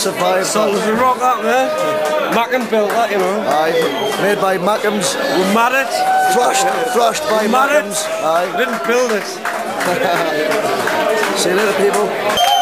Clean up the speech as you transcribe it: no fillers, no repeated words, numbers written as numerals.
survived. Solid as a rock, that man. Mackums built that, you know. Aye. Made by Mackums. We mad it. Thrashed by Mackums. Aye. Didn't build it. See you later, people.